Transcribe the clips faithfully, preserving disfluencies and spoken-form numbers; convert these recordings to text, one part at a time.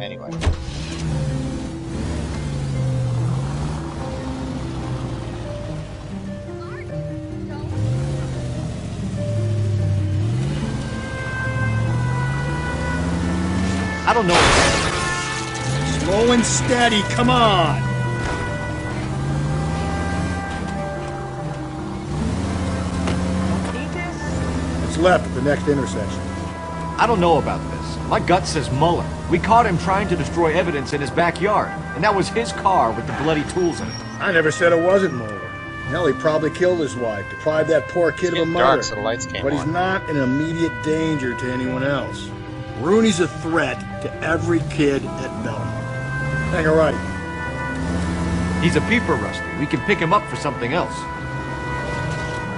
Anyway. I don't know. Slow and steady, come on! It's left at the next intersection. I don't know about this. My gut says Möller. We caught him trying to destroy evidence in his backyard, and that was his car with the bloody tools in it. I never said it wasn't Möller. Hell, he probably killed his wife, deprived that poor kid of a mother. So the lights came on. But he's not an immediate danger to anyone else. Rooney's a threat to every kid at Melbourne. Hang a right. He's a peeper, Rusty. We can pick him up for something else.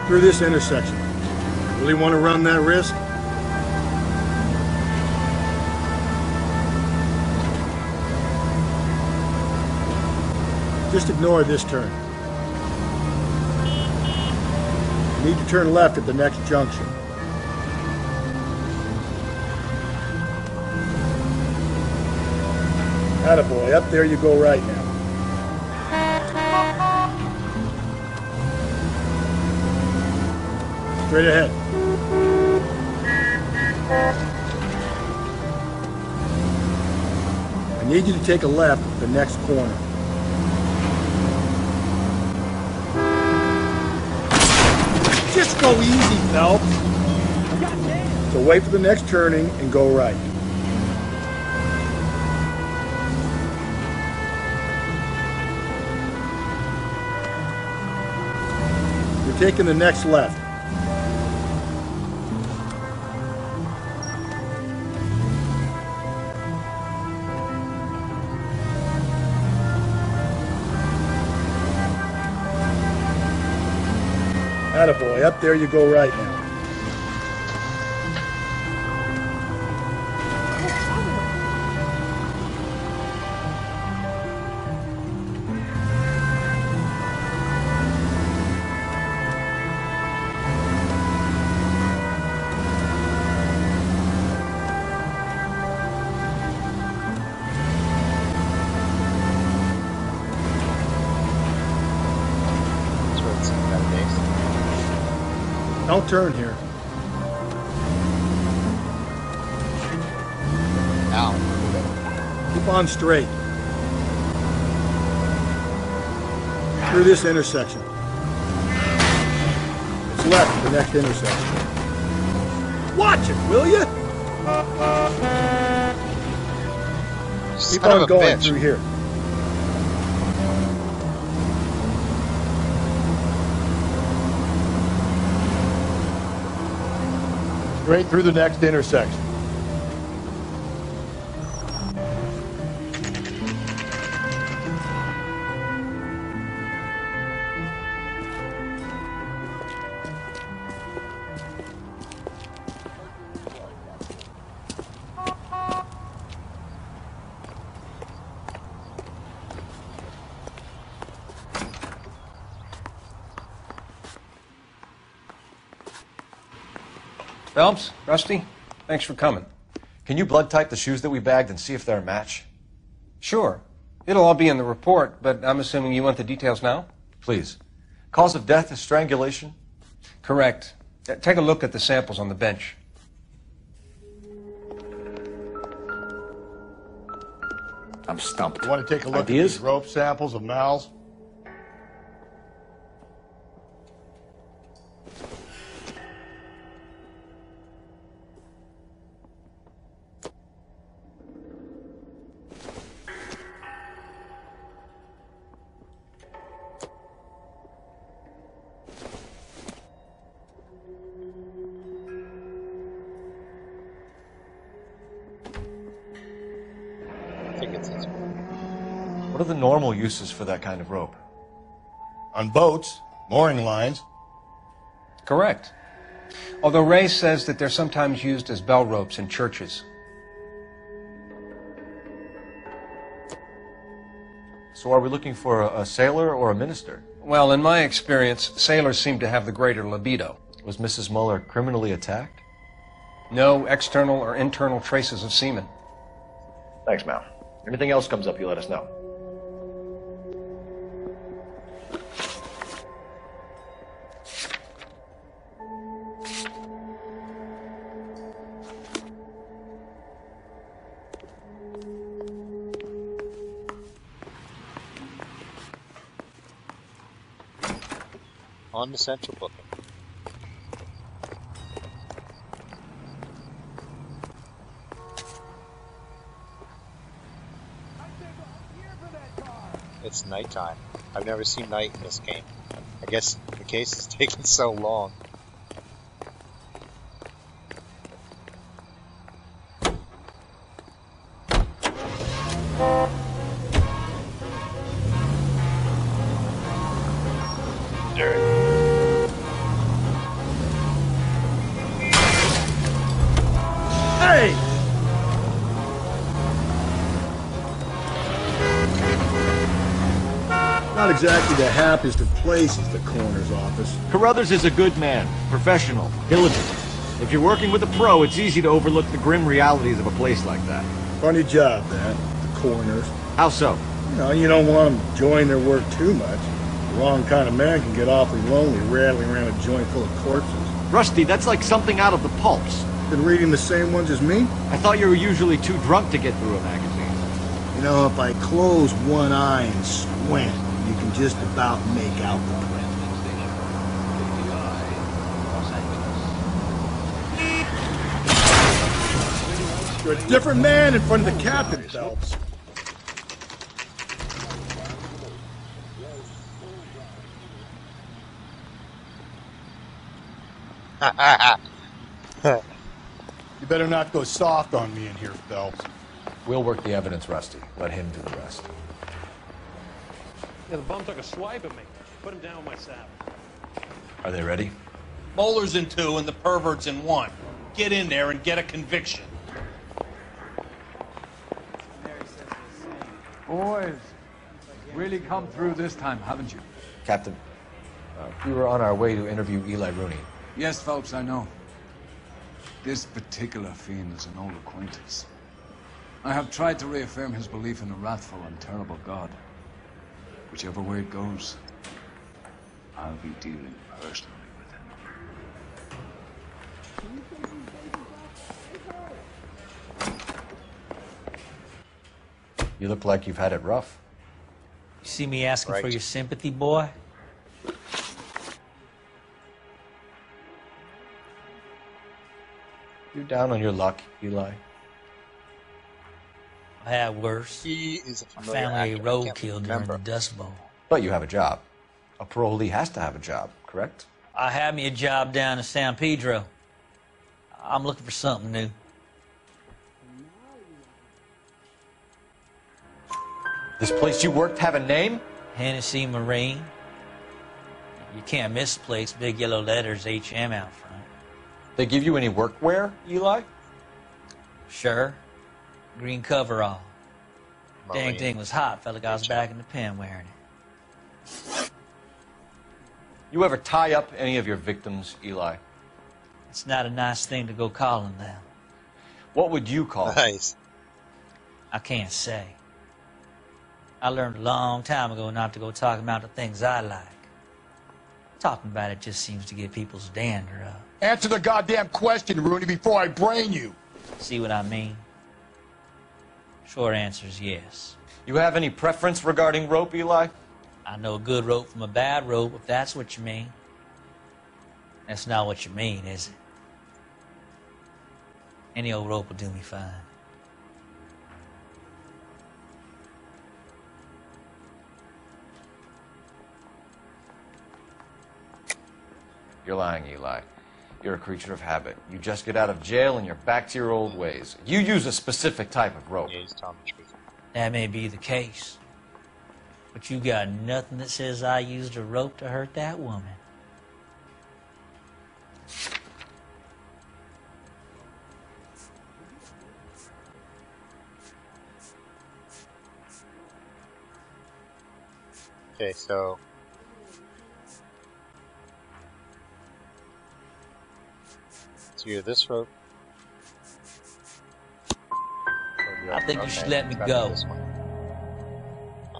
Through this intersection. Really want to run that risk? Just ignore this turn. You need to turn left at the next junction. Attaboy, up there you go right now. Straight ahead. I need you to take a left at the next corner. Just go easy, Phelps. So wait for the next turning and go right. Taking the next left. Attaboy, up there you go right now. Don't turn here. Ow. Keep on straight. Through this intersection. It's left, the next intersection. Watch it, will you? Keep on going through here. Straight through the next intersection. Phelps, Rusty, thanks for coming. Can you blood type the shoes that we bagged and see if they're a match? Sure. It'll all be in the report, but I'm assuming you want the details now? Please. Cause of death is strangulation? Correct. Take a look at the samples on the bench. I'm stumped. You want to take a look Ideas? at these rope samples of Mal's? What are the normal uses for that kind of rope? On boats, mooring lines. Correct. Although Ray says that they're sometimes used as bell ropes in churches. So are we looking for a, a sailor or a minister? Well, in my experience, sailors seem to have the greater libido. Was Missus Möller criminally attacked? No external or internal traces of semen. Thanks, Mal. If anything else comes up, you let us know. On to central booking. It's nighttime. I've never seen night in this game. I guess the case is taking so long. Exactly the happiest of places, the coroner's office. Carruthers is a good man, professional, diligent. If you're working with a pro, it's easy to overlook the grim realities of a place like that. Funny job, that, the coroners. How so? You know, you don't want them enjoying their work too much. The wrong kind of man can get awfully lonely rattling around a joint full of corpses. Rusty, that's like something out of the pulps. Been reading the same ones as me? I thought you were usually too drunk to get through a magazine. You know, if I close one eye and squint, you can just about make out the print. You're a different man in front of the captain, Phelps. You better not go soft on me in here, Phelps. We'll work the evidence, Rusty. Let him do the rest. Yeah, the bum took a swipe at me. Put him down with my saddle. Are they ready? Moller's in two and the pervert's in one. Get in there and get a conviction. Boys, really come through this time, haven't you? Captain, uh, we were on our way to interview Eli Rooney. Yes, Phelps, I know. This particular fiend is an old acquaintance. I have tried to reaffirm his belief in a wrathful and terrible God. Whichever way it goes, I'll be dealing personally with him. You look like you've had it rough. You see me asking right. for your sympathy, boy? You're down on your luck, Eli. I had worse. He is a family roadkill during the Dust Bowl. But you have a job. A parolee has to have a job, correct? I had me a job down in San Pedro. I'm looking for something new. This place you worked have a name? Hennessy Marine. You can't misplace big yellow letters H M out front. They give you any workwear, Eli? Sure. Green coverall. Dang thing was hot, fella got us back in the pen wearing it. You ever tie up any of your victims, Eli? It's not a nice thing to go calling them. What would you call them? Nice. I can't say. I learned a long time ago not to go talking about the things I like. Talking about it just seems to get people's dander up. Answer the goddamn question, Rooney, before I brain you. See what I mean? Short answer is yes. You have any preference regarding rope, Eli? I know a good rope from a bad rope, if that's what you mean. That's not what you mean, is it? Any old rope will do me fine. You're lying, Eli. You're a creature of habit. You just get out of jail and you're back to your old ways. You use a specific type of rope. That may be the case. But you got nothing that says I used a rope to hurt that woman. Okay, so... You're this rope. Or I think okay. you should let me go.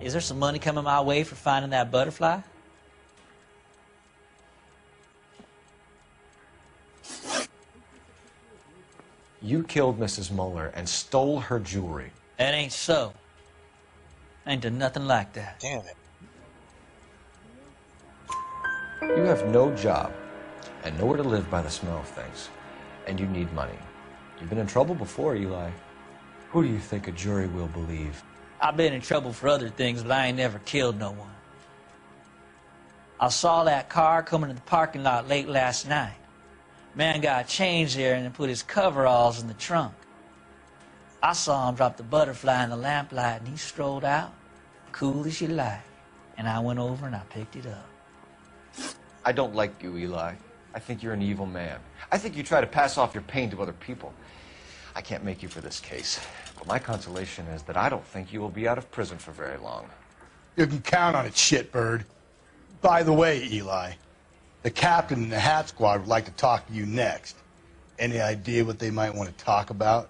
Is there some money coming my way for finding that butterfly? You killed Missus Möller and stole her jewelry. That ain't so. Ain't done nothing like that. Damn it. You have no job and nowhere to live by the smell of things. And you need money. You've been in trouble before, Eli. Who do you think a jury will believe? I've been in trouble for other things, but I ain't never killed no one. I saw that car coming to the parking lot late last night. Man got changed there and put his coveralls in the trunk. I saw him drop the butterfly in the lamplight, and he strolled out, cool as you like. And I went over and I picked it up. I don't like you, Eli. I think you're an evil man. I think you try to pass off your pain to other people. I can't make you for this case, but my consolation is that I don't think you will be out of prison for very long. You can count on it, shitbird. By the way, Eli, the captain and the hat squad would like to talk to you next. Any idea what they might want to talk about?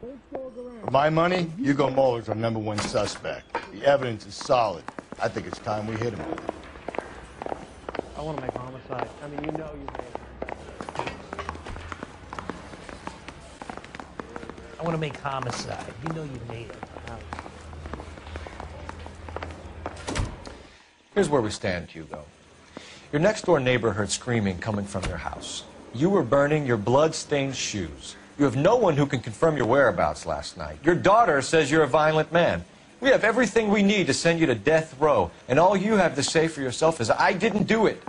For my money, Hugo Moller's our number one suspect. The evidence is solid. I think it's time we hit him with it. I want to make homicide. I mean, you know you made it. I want to make homicide. You know you made it. Here's where we stand, Hugo. Your next-door neighbor heard screaming coming from your house. You were burning your blood-stained shoes. You have no one who can confirm your whereabouts last night. Your daughter says you're a violent man. We have everything we need to send you to death row, and all you have to say for yourself is, I didn't do it.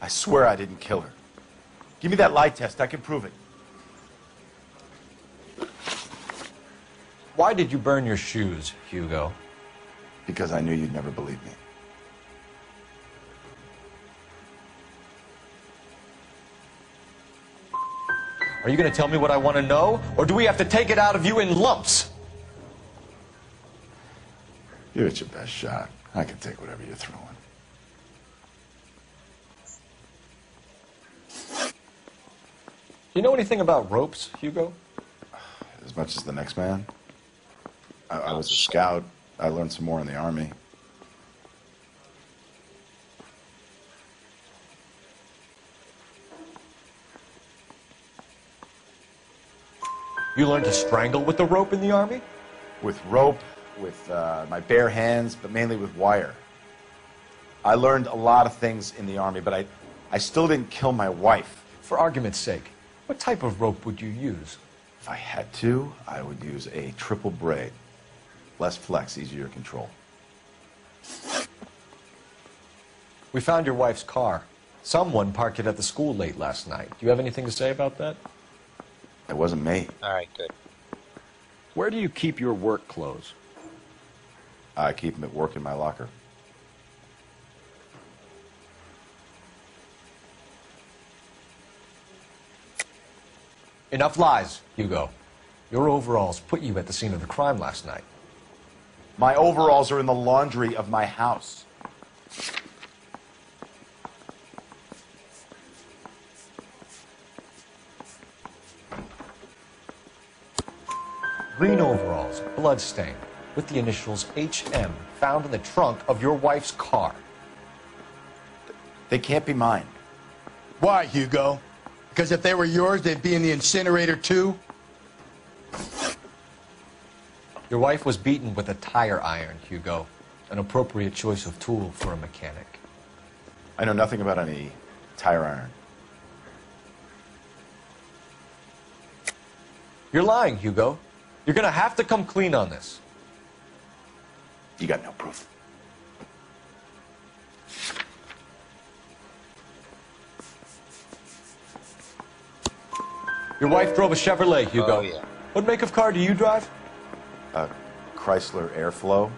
I swear I didn't kill her. Give me that lie test. I can prove it. Why did you burn your shoes, Hugo? Because I knew you'd never believe me. Are you going to tell me what I want to know, or do we have to take it out of you in lumps? You're at your best shot. I can take whatever you're throwing. Do you know anything about ropes, Hugo? As much as the next man. I, I was a scout. I learned some more in the Army. You learned to strangle with the rope in the Army? With rope, with uh, my bare hands, but mainly with wire. I learned a lot of things in the Army, but I, I still didn't kill my wife. For argument's sake, what type of rope would you use? If I had to, I would use a triple braid. Less flex, easier control. We found your wife's car. Someone parked it at the school late last night. Do you have anything to say about that? It wasn't me. All right, good. Where do you keep your work clothes? I keep them at work in my locker. Enough lies, Hugo. Your overalls put you at the scene of the crime last night. My overalls are in the laundry of my house. Green overalls, bloodstained, with the initials H M found in the trunk of your wife's car. They can't be mine. Why, Hugo? Because if they were yours, they'd be in the incinerator, too? Your wife was beaten with a tire iron, Hugo. An appropriate choice of tool for a mechanic. I know nothing about any tire iron. You're lying, Hugo. You're gonna have to come clean on this. You got no proof. Your wife drove a Chevrolet, Hugo. Oh, yeah. What make of car do you drive? A Chrysler Airflow.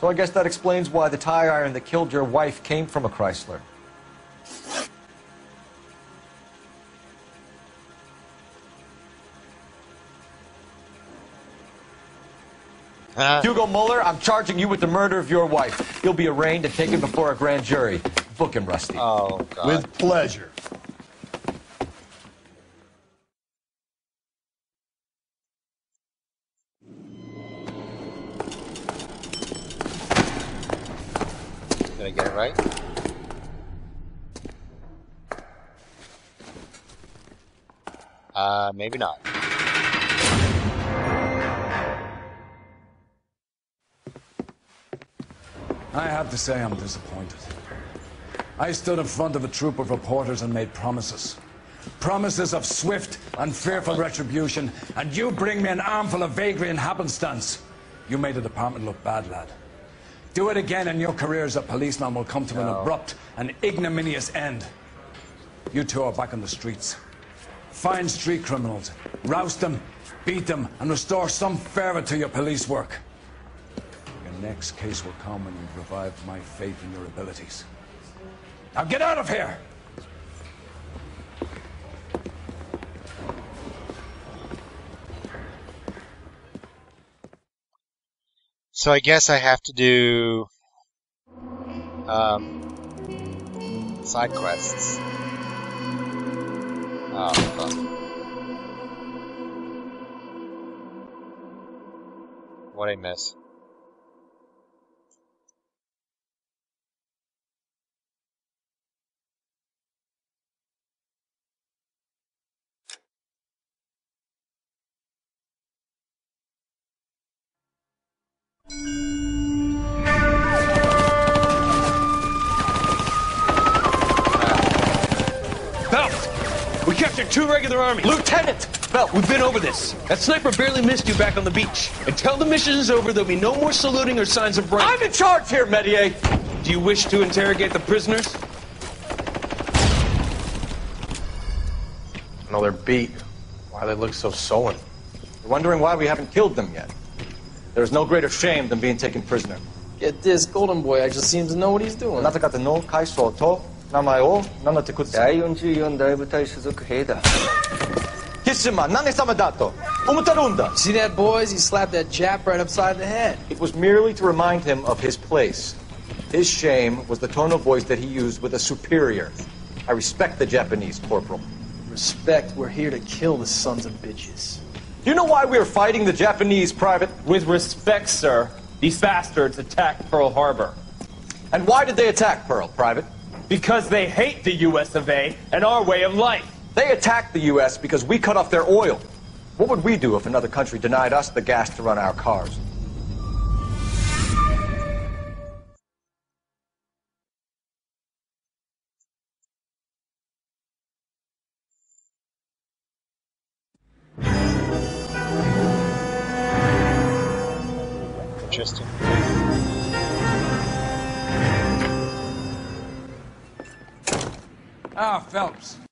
So I guess that explains why the tire iron that killed your wife came from a Chrysler. Huh? Hugo Moller, I'm charging you with the murder of your wife. You'll be arraigned and taken before a grand jury. Book him, Rusty. Oh, God. With pleasure. gonna get it right. Uh, maybe not. I have to say I'm disappointed. I stood in front of a troop of reporters and made promises. Promises of swift and fearful retribution, and you bring me an armful of vagary and happenstance. You made the department look bad, lad. Do it again and your career as a policeman will come to no. an abrupt and ignominious end. You two are back on the streets. Find street criminals, roust them, beat them, and restore some fervor to your police work. The next case will come when you've revived my faith in your abilities. Now get out of here! So I guess I have to do um, side quests. Oh, fuck. What a mess. Phelps! We captured two regular armies! Lieutenant! Phelps, we've been over this. That sniper barely missed you back on the beach. Until the mission is over, there'll be no more saluting or signs of rank. I'm in charge here, Medier! Do you wish to interrogate the prisoners? No, they're beat. Why they look so sullen. They're wondering why we haven't killed them yet. There is no greater shame than being taken prisoner. Get this, golden boy actually seems to know what he's doing. See that, boys? He slapped that Jap right upside the head. It was merely to remind him of his place. His shame was the tone of voice that he used with a superior. I respect the Japanese, Corporal. Respect? We're here to kill the sons of bitches. Do you know why we are fighting the Japanese, Private? With respect, sir, these bastards attacked Pearl Harbor. And why did they attack Pearl, Private? Because they hate the U S of A and our way of life. They attacked the U S because we cut off their oil. What would we do if another country denied us the gas to run our cars? Interesting. Ah, Phelps.